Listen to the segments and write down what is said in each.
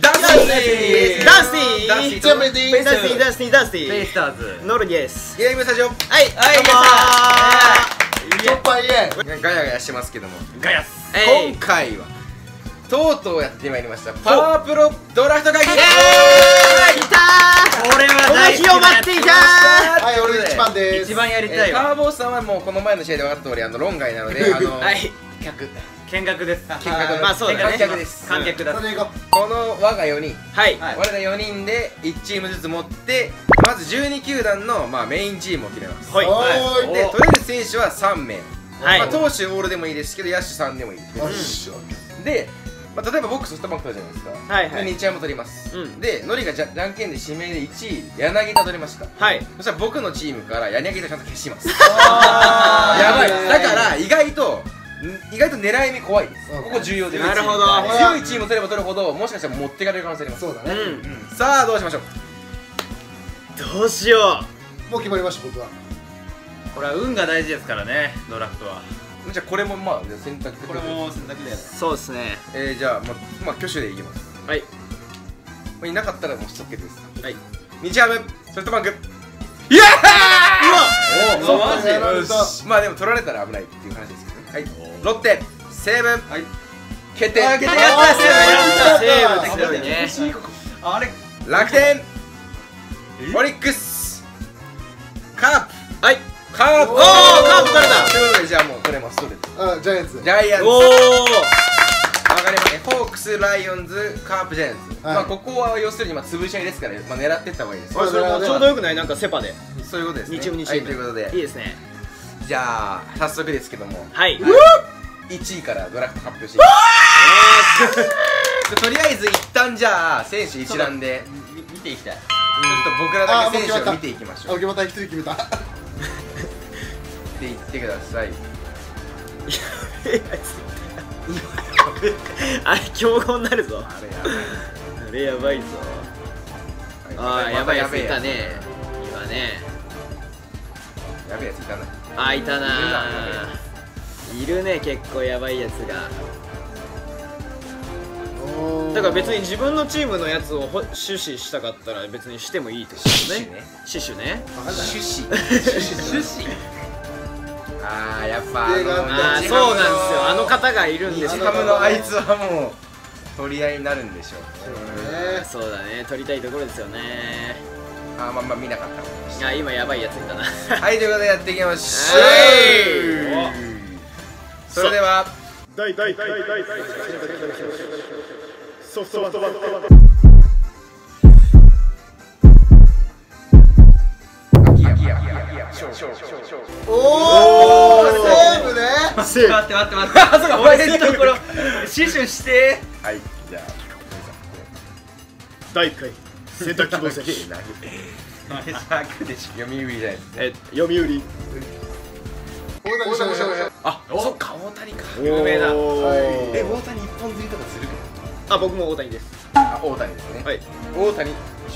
ダンスティーノルゲースゲームスタジオ。はいはいちょっぱいえガヤガヤしてますけども、ガヤス今回はとうとうやってまいりましたパワープロドラフト会議。これは大好きなやつ。はい、俺一番です。一番やりたい。パワーボースさんはもうこの前の試合で分かった通り論外なので見学です。まあそうだね。観客です。観客だ。この我が4人、我ら4人で1チームずつ持って、まず12球団のメインチームを決めます。で、取れる選手は3名。投手オールでもいいですけど、野手3でもいい。で、例えば僕ソフトバンク取るじゃないですか。で、日ハム取ります。で、ノリがじゃんけんで指名で1位柳田取りました。そしたら僕のチームから柳田ちゃんと消します。やばい。だから意外と狙い目怖いです。ここ重要です。なるほど。強いチームを取れば取るほどもしかしたら持ってかれる可能性あります。そうだね。さあどうしましょう。どうしよう。もう決まりました。僕はこれは運が大事ですからね、ドラフトは。じゃあこれもまあ選択、これも選択で。そうですね。じゃあまあ挙手でいきます。はい、いなかったらもう一つです。はい、日ハムソフトバンク。いやー、うわっ、マジ。まあでも取られたら危ないっていう話ですけど。はい、ロッテ、西武、決定。やった、西武ですね。あれ、楽天、オリックス、カープ。はい、カープ。おお、カープ取れた。ということでじゃあもう取れます。取れた。あ、ジャイアンツ。ジャイアンツ。おお。わかりますね。ホークス、ライオンズ、カープ、ジャイアンツ。まあここは要するに潰し合いですから、まあ狙ってった方がいいです。それもちょうど良くない？なんかセパで。そういうことですね。2チーム2チームということで。いいですね。じゃあ早速ですけども、はい、1位からドラフト発表していきます。とりあえず一旦じゃあ選手一覧で見ていきたい。ちょっと僕らだけ選手を見ていきましょう。あ、また一人決めた。って言ってください。あれ強豪になるぞ。あれやばいぞ。ああやばいやついたね。今ね。やばいやついたな。あ、いたなあ。いるね、結構やばいやつが。だから別に自分のチームのやつを趣旨したかったら別にしてもいいってことですね。趣旨ね。趣旨。ああやっぱあ、そうなんですよ。あの方がいるんですよ。日ハムのあいつはもう取り合いになるんでしょう。そうだね、取りたいところですよね。あ、まあ見なかった。あ、今やばいやついたな。はい、ということでやっていきましょう。それではソフトバンク。おお、セーブね。待って待って待って。あそこ俺のところ死守して。はい、じゃあ第1回。選択希望選手。読売。あ、そっか、大谷か。有名だ。え、大谷一本釣りとかするか。あ、僕も大谷です。あ、大谷ですね。はい。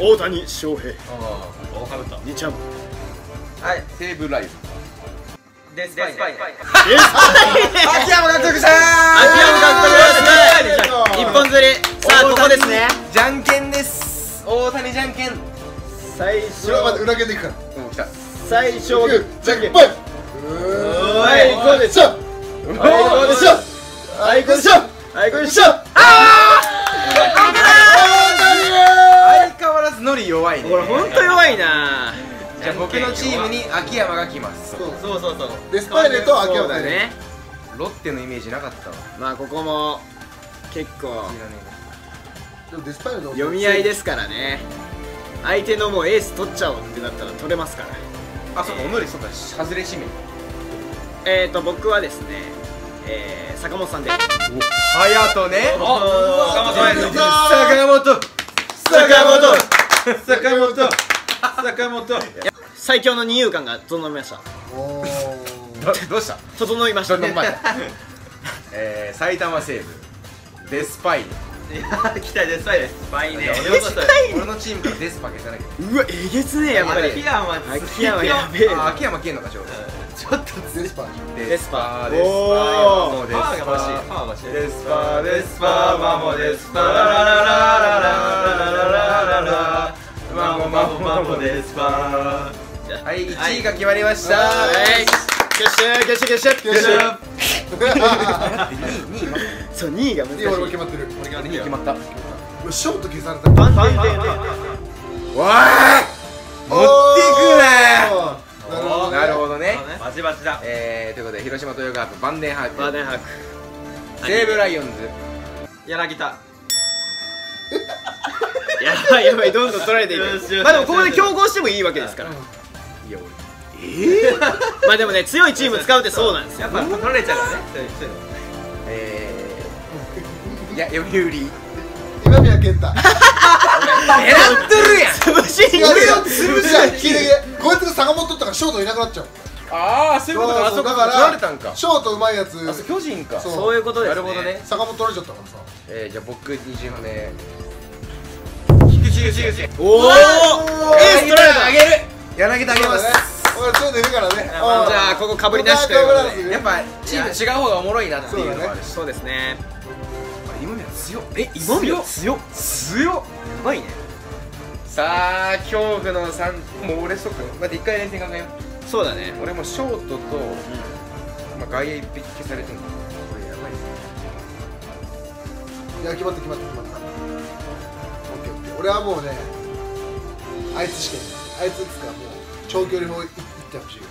大谷翔平。ああ、分かった。2ちゃん。はい、西武ライブ。秋山監督さん。一本釣り。さあ、ここですね。じゃんけんです。大谷じゃんけん。最初裏剣でいくから。来た。最初じゃんけんぽい。はい、こうでしょ。はい、こうでしょ。ああ、相変わらずノリ弱いね。これ本当弱いな。じゃあ僕のチームに秋山が来ます。そうデスパイネと秋山だね。ロッテのイメージなかったわ。まあここも結構読み合いですからね。相手のもうエース取っちゃおうってなったら取れますから。あ、そうか、おのり、そうか、外れ指名。僕はですね、坂本さんで。隼人ね。坂本最強の二遊間が整いました。どうした？整いましたね。埼玉西武デスパイネ。期待です。俺のチームからデスパー消さなきゃ。うわ、えげつねえ。やっぱり秋山やべえ。秋山消えんのか。ちょっとデスパーロコですばー。はい、1位が決まりました。そう、2位が難しい。俺決まってる。2位決まった。ショート消された。わあ、持ってくね。なるほどね。バチバチだ。ということで、広島豊川区バンデンハーク。バンデンハーク。西武ライオンズ。柳田。やばい、どんどん取られていく。まあでもここで競合してもいいわけですから。いや俺。まあでもね、強いチーム使うってそうなんですよ。やっぱ取られちゃうからね。いや、読売。今宮健太。狙ってるやん。潰しに行くよ。潰しはきれい。こいつが坂本取ったからショートいなくなっちゃう。ああ、そういうことか。あそこ取られたんか。ショートうまいやつ。あ、巨人か。そういうことですね。なるほどね。坂本取られちゃったからさ。じゃあ僕20名。おお、エース取られた。あげる。柳田あげます。俺ちょうどいるからね。じゃあここかぶりなしということで、やっぱチーム違う方がおもろいなっていうのはある。そうですね。今宮強っ。今宮強っ。やばいね。さあ恐怖の3。もう俺そうか。まだ一回連戦考えよう。そうだね。俺もショートとまあ外野一匹消されてる。これやばいですね。いや決まった決まった決まった。俺はもうね、あいつしかいない。あいつつかもう長距離もいってほしいよ。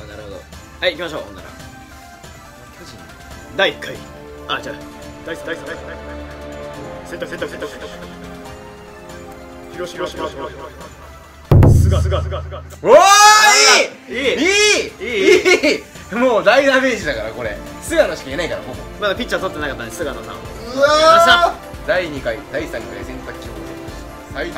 ああ、なるほど。はい、行きましょう。ほんなら第1回、あ、じゃあ第3センター広島菅おお、いいもう大ダメージだから、これ菅野しかいないから、ほぼまだピッチャー取ってなかったんで、菅野さんうわー第2回、第3回、選択肢をおお、潰し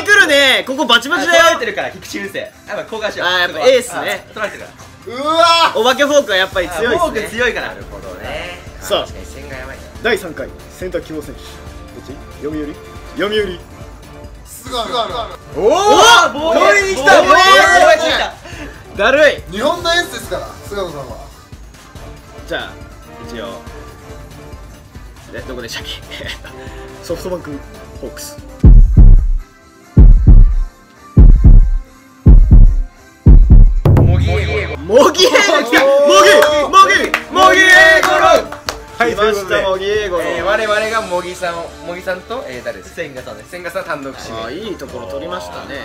に来るね。ここバチバチでやられてるから菊池流星、やっぱ高橋はやっぱエースね。取られてるから。うわお化けフォークはやっぱり強いですね。フォーク強いから。なるほどね。さあ第3回選択希望選手どっち？読売菅野。おお、取りに来た。だるい。日本のエースですから菅野さんは。じゃあ一応どこでしたっけ？ソフトバンクホークス。はい、来ました茂木英吾。我々が茂木さんと誰です？千賀さんです。千賀さん単独指名。あ、いいところ取りましたね。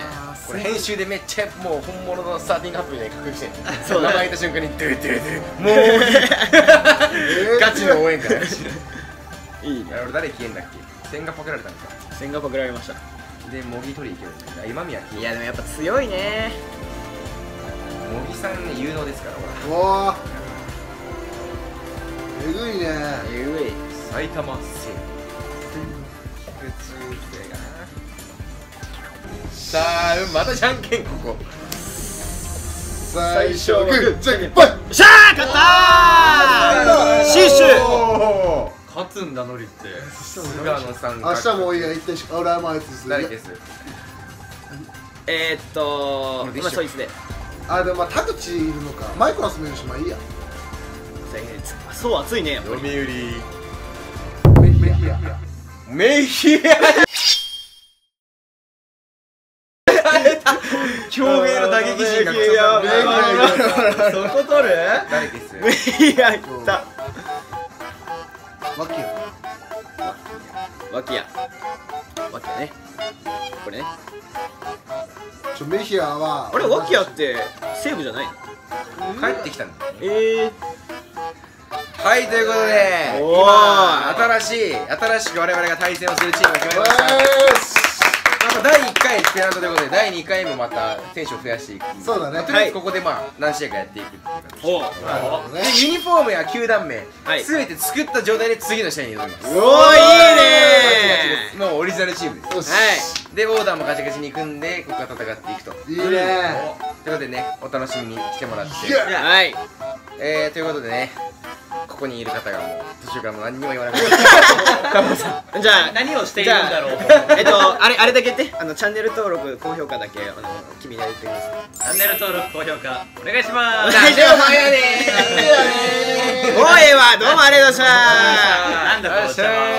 これ編集でめっちゃもう本物のスターティングアップで確認して。そう名前言った瞬間にドゥドゥドゥ。もうガチの応援歌。いいね。俺誰消えんだっけ？千賀パクられたんか。千賀パクられました。で茂木取り行ける。今宮消え。いやでもやっぱ強いね。茂木さんね、有能ですからほら。わあ。えぐいね。えぐい。埼玉西武。菊池が。さあまたじゃんけんここ。最初はグーじゃんけんぽい。しゃー勝ったー。シュシュ。勝つんだノリって。菅野さん。明日もいいや、一定しか、俺はもうあいつです。誰です。今そいつで。あ、でも、まあ、田口いるのか、マイクラスもいるし、まあ、いいや。そう、暑いね。読売。メヒア。共鳴の打撃陣が。メヒア。そこ取る。誰です。メヒア。だ。ワキヤね、これね。メヒアはあれ、ワキヤってセーブじゃないの？帰ってきたんだ。はい、ということで今新しく我々が対戦をするチームが決まりました。第1回ペナントということで、第2回もまた選手を増やしていく。そうだね。とりあえずここでまあ何試合かやっていくっていう感じで、ユニフォームや球団名全て作った状態で次の試合に挑みます。おお、いいね。もうオリジナルチームです。はいで、オーダーもガチガチに組んでここから戦っていくと。いいね。ということでね、お楽しみに来てもらって、はい、ということでね、ここにいる方がもう途中からもう何にも言わなくて、じゃあ何をしているんだろう。あれだけ言って、チャンネル登録高評価だけ君が言ってください。チャンネル登録高評価お願いします。大丈夫よねー。おいはどうもありがとうございました。なんだこの人は。